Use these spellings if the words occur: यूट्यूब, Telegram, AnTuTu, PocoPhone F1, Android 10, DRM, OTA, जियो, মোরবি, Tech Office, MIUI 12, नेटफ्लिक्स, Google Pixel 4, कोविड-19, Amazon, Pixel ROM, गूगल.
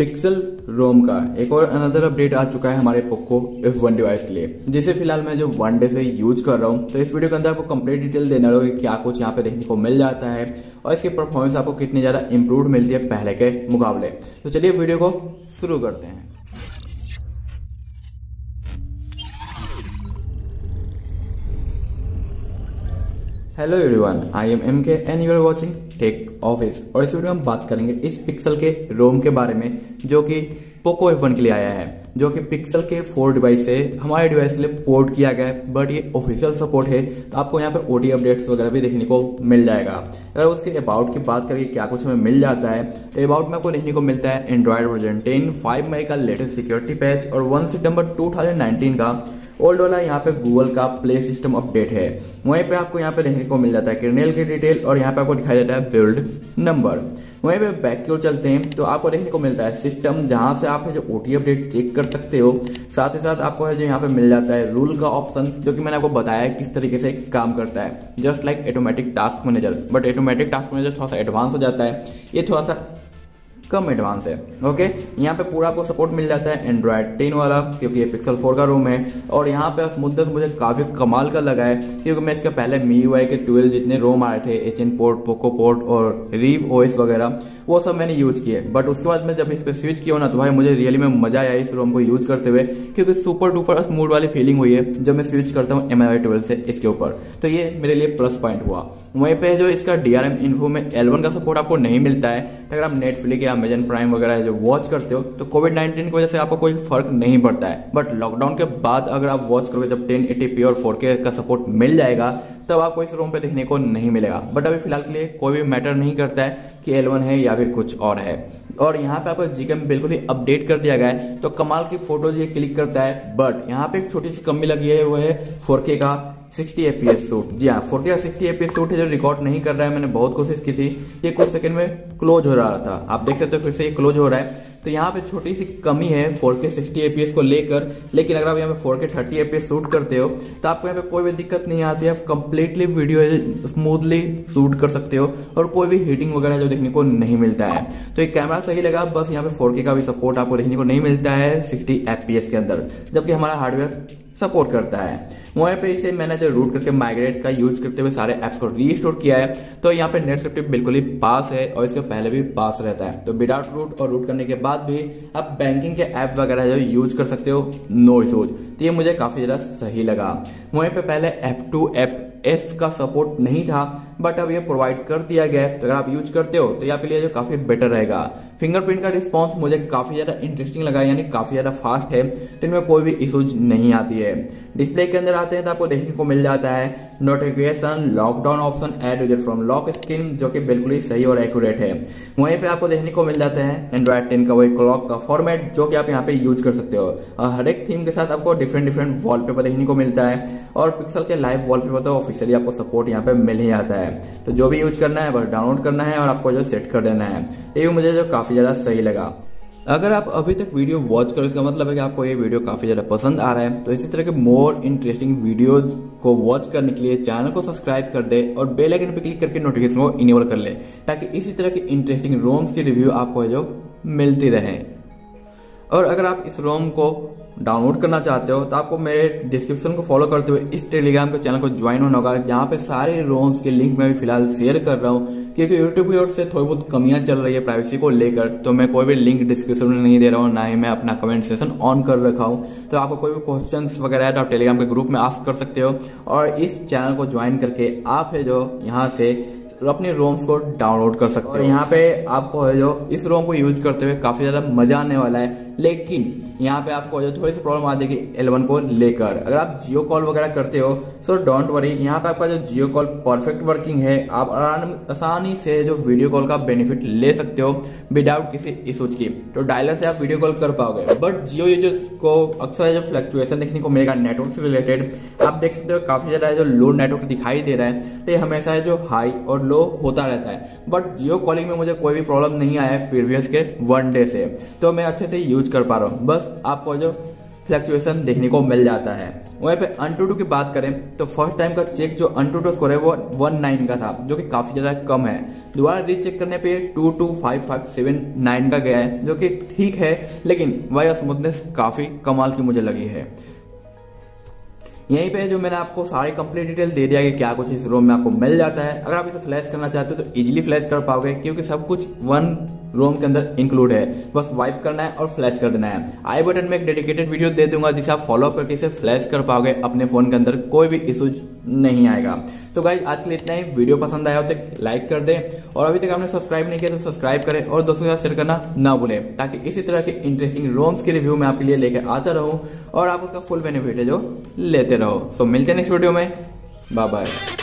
Pixel रोम का एक और अनदर अपडेट आ चुका है हमारे पोको F1 डिवाइस के लिए, जिसे फिलहाल मैं जो 1 डे से यूज कर रहा हूँ। तो इस वीडियो के अंदर आपको कंप्लीट डिटेल देना होगा कि क्या कुछ यहाँ पे देखने को मिल जाता है और इसकी परफॉर्मेंस आपको कितनी ज्यादा इंप्रूव मिलती है पहले के मुकाबले। तो चलिए वीडियो को शुरू करते हैं। Hello everyone, I am M K and you are watching Tech office. और इस वीडियो में हम बात करेंगे इस पिक्सल के रोम के बारे में जो कि पोको F1 के लिए आया है, जो कि पिक्सल के 4 डिवाइस से हमारे डिवाइस के लिए पोर्ट किया गया है। बट ये ऑफिशियल सपोर्ट है, तो आपको यहाँ पे OTA अपडेट्स वगैरह भी देखने को मिल जाएगा। अगर उसके अबाउट की बात करें क्या कुछ हमें मिल जाता है, तो अबाउट में आपको देखने को मिलता है एंड्रॉयड वर्जन 10, 5 मई का लेटेस्ट सिक्योरिटी पैच और 1 सितंबर 2019 का ओल्ड वाला यहाँ पे गूगल का प्ले सिस्टम अपडेट है। वहीं पे आपको यहाँ पे देखने को मिल जाता है कर्नेल की डिटेल और यहाँ पे आपको दिखाई देता है बिल्ड नंबर। वहीं पे बैक की ओर चलते हैं तो आपको देखने को मिलता है सिस्टम, जहाँ से आप है जो OTA अपडेट चेक कर सकते हो। साथ ही साथ आपको है जो यहाँ पे मिल जाता है रूल का ऑप्शन, जो कि मैंने आपको बताया किस तरीके से काम करता है, just like automatic task manager. But automatic task manager थोड़ा सा एडवांस हो जाता है, ये थोड़ा सा कम एडवांस है। ओके, यहाँ पे पूरा आपको सपोर्ट मिल जाता है एंड्रॉयड 10 वाला, क्योंकि ये पिक्सल 4 का रोम है। और यहाँ पे मुद्दत मुझे काफी कमाल का लगा है, क्योंकि मैं इसके पहले MIUI के 12 जितने रोम आए थे, HN पोर्ट, पोको पोर्ट और रीव OS वगैरह, वो सब मैंने यूज किए। बट उसके बाद मैं जब इस पर स्विच किया ना, तो भाई मुझे रियली में मजा आया इस रोम को यूज करते हुए, क्योंकि सुपर डुपर स्मूथ वाली फीलिंग हुई है जब मैं स्विच करता हूँ MIUI 12 से इसके ऊपर। तो ये मेरे लिए प्लस पॉइंट हुआ। वहीं पे जो इसका DRM इन्फो में L1 का सपोर्ट आपको नहीं मिलता है। अगर आप नेटफ्लिक्स या Amazon प्राइम वगैरह जो वॉच करते हो, तो कोविड-19 की वजह से आपको कोई फर्क नहीं पड़ता है। बट लॉकडाउन के बाद अगर आप वॉच करोगे, जब 1080p और 4K का सपोर्ट मिल जाएगा, तब आपको इस रोम पे देखने को नहीं मिलेगा। बट अभी फिलहाल के लिए कोई भी मैटर नहीं करता है कि L1 है या फिर कुछ और है। और यहाँ पे आपको जीके में बिल्कुल ही अपडेट कर दिया गया है, तो कमाल की फोटोज ये क्लिक करता है। बट यहाँ पे एक छोटी सी कमी लगी है, वो है 4K का 60fps शूट। जी हाँ, 4K का 60fps शूट है जो रिकॉर्ड नहीं कर रहा है। मैंने बहुत कोशिश की थी, ये कुछ सेकंड में क्लोज हो रहा था। आप देख सकते हो फिर से ये क्लोज हो रहा है। तो यहाँ पे छोटी सी कमी है 4K 60fps को लेकर। लेकिन अगर आप यहाँ पे 4K 30fps शूट करते हो, तो आपको यहाँ पे कोई भी दिक्कत नहीं आती है। आप कंप्लीटली वीडियो स्मूथली शूट कर सकते हो और कोई भी हीटिंग वगैरह जो देखने को नहीं मिलता है। तो ये कैमरा सही लगा, बस यहाँ पे 4K का भी सपोर्ट आपको देखने को नहीं मिलता है 60fps के अंदर, जबकि हमारा हार्डवेयर सपोर्ट करता है। वहीं पे इसे मैंने जो रूट करके माइग्रेट का यूज करते हुए सारे एप्स को रीस्टोर किया है, तो यहाँ पे नेट सेफ्टी बिल्कुल ही पास है और इसके पहले भी पास रहता है। तो विदाउट रूट और रूट करने के बाद भी आप बैंकिंग के ऐप वगैरह जो यूज कर सकते हो, नो इशूज। तो ये मुझे काफी ज्यादा सही लगा। वहीं पे पहले F2, F S का सपोर्ट नहीं था, बट अब ये प्रोवाइड कर दिया गया है। तो अगर आप यूज करते हो तो ये आपके लिए जो काफी बेटर रहेगा। फिंगरप्रिंट का रिस्पांस मुझे काफी ज्यादा इंटरेस्टिंग लगा, यानी काफी ज्यादा फास्ट है, तो इनमें कोई भी इशूज नहीं आती है। डिस्प्ले के अंदर आते हैं तो आपको देखने को मिल जाता है notification, lockdown option, add user from lock screen, जो कि बिल्कुल ही सही और एक्यूरेट है। वहीं पे आपको देखने को मिल जाता है एंड्रॉयड 10 का वही क्लॉक का फॉर्मेट, जो कि आप यहाँ पे यूज कर सकते हो। और हर एक थीम के साथ आपको डिफरेंट वॉलपेपर देखने को मिलता है। और पिक्सल के लाइव वॉलपेपर तो ऑफिशियली आपको सपोर्ट यहाँ पे मिल ही जाता है। तो जो भी यूज करना है बस डाउनलोड करना है और आपको जो सेट कर देना है। ये भी मुझे जो काफी ज्यादा सही लगा। अगर आप अभी तक वीडियो वॉच करो, इसका मतलब है कि आपको ये वीडियो काफी ज्यादा पसंद आ रहा है। तो इसी तरह के मोर इंटरेस्टिंग वीडियोज को वॉच करने के लिए चैनल को सब्सक्राइब कर दे और बेल आइकन पे क्लिक करके नोटिफिकेशन को इनेबल कर ले, ताकि इसी तरह के इंटरेस्टिंग रोम्स की रिव्यू आपको जो मिलती रहे। और अगर आप इस रोम को डाउनलोड करना चाहते हो, तो आपको मेरे डिस्क्रिप्शन को फॉलो करते हुए इस टेलीग्राम के चैनल को ज्वाइन होना होगा, जहाँ पे सारे रोम्स के लिंक मैं भी फिलहाल शेयर कर रहा हूँ, क्योंकि यूट्यूब की ओर से थोड़ी बहुत कमियां चल रही है प्राइवेसी को लेकर। तो मैं कोई भी लिंक डिस्क्रिप्शन में नहीं दे रहा हूँ, ना ही मैं अपना कमेंट सेशन ऑन कर रखा हूँ। तो आपको कोई भी क्वेश्चन वगैरह है तो आप टेलीग्राम के ग्रुप में आस्क कर सकते हो। और इस चैनल को ज्वाइन करके आप है जो यहाँ से अपने रोम्स को डाउनलोड कर सकते हो। और यहाँ पे आपको है जो इस रोम को यूज करते हुए काफी ज्यादा मजा आने वाला है। लेकिन यहाँ पे आपको जो थोड़ी सी प्रॉब्लम आ जाएगी L1 को लेकर। अगर आप जियो कॉल वगैरह करते हो सो डोंट वरी, यहाँ पे आपका जो जियो कॉल परफेक्ट वर्किंग है। आप आसानी से जो वीडियो कॉल का बेनिफिट ले सकते हो विदाउट किसी इशूज की। तो डायलर से आप वीडियो कॉल कर पाओगे। बट जियो यूजर्स को अक्सर जो फ्लक्चुएशन देखने को मिलेगा नेटवर्क से रिलेटेड। आप देख सकते हो काफी ज्यादा जो लो नेटवर्क दिखाई दे रहा है, तो हमेशा जो हाई और लो होता रहता है। बट जियो कॉलिंग में मुझे कोई भी प्रॉब्लम नहीं आया प्रीवियस के 1 डे से, तो मैं अच्छे से यूज कर पा रहा हूँ। बस आपको जो फ्लक्चुएशन देखने को मिल जाता है। वहीं पे AnTuTu की बात करें तो फर्स्ट टाइम का चेक जो AnTuTu स्कोर है वो 19 का था, जो कि काफी ज्यादा कम है। दोबारा रीचेक करने पे 225579 का गया है, जो कि ठीक है, लेकिन वायर स्मूथनेस काफी कमाल की मुझे लगी है। यहीं पे जो मैंने आपको सारी कंप्लीट डिटेल दे दिया कि क्या कुछ इस रोम में आपको मिल जाता है। अगर आप इसे फ्लैश करना चाहते हो तो इजीली फ्लैश कर पाओगे, क्योंकि सब कुछ वन रोम के अंदर इंक्लूड है। बस वाइप करना है और फ्लैश कर देना है। आई बटन में एक डेडिकेटेड वीडियो दे दूंगा जिसे आप फॉलो करके इसे फ्लैश कर पाओगे अपने फोन के अंदर, कोई भी इशूज नहीं आएगा। तो गाइस आज के लिए इतना ही। वीडियो पसंद आया हो तो लाइक कर दें, और अभी तक आपने सब्सक्राइब नहीं किया तो सब्सक्राइब करें और दोस्तों के साथ शेयर करना ना भूलें, ताकि इसी तरह के इंटरेस्टिंग रोम्स के रिव्यू मैं आपके लिए लेकर आता रहूं और आप उसका फुल बेनिफिट है जो लेते रहो। सो मिलते हैं नेक्स्ट वीडियो में। Bye bye.